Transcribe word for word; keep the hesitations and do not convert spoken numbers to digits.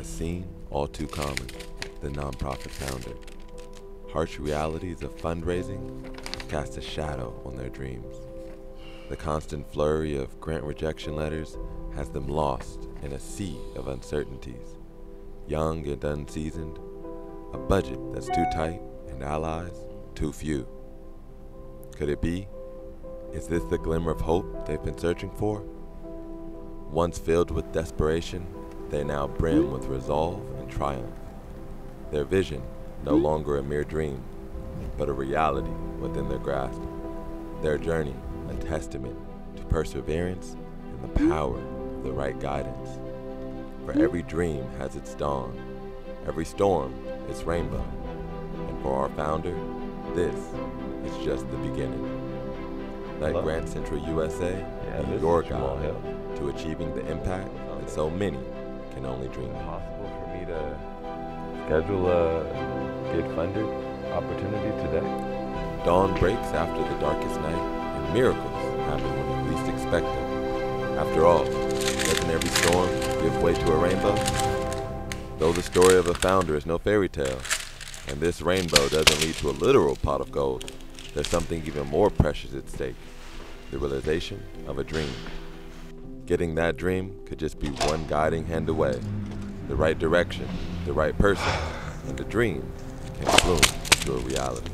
a scene all too common, the nonprofit founder. Harsh realities of fundraising cast a shadow on their dreams. The constant flurry of grant rejection letters has them lost in a sea of uncertainties. Young and unseasoned, a budget that's too tight and allies too few. Could it be? Is this the glimmer of hope they've been searching for? Once filled with desperation, they now brim with resolve and triumph. Their vision no longer a mere dream, but a reality within their grasp. Their journey a testament to perseverance and the power of the right guidance. For every dream has its dawn, every storm its rainbow, and for our founder, this is just the beginning. Like Hello. Grant Central U S A, yeah, be your guide to achieving the impact okay. that so many can only dream of. Possible for me to schedule a get funded opportunity today? Dawn breaks after the darkest night, and miracles happen when you least expect them. After all, doesn't every storm give way to a rainbow? Though the story of a founder is no fairy tale, and this rainbow doesn't lead to a literal pot of gold, there's something even more precious at stake, the realization of a dream. Getting that dream could just be one guiding hand away, the right direction, the right person, and the dream can bloom into a reality.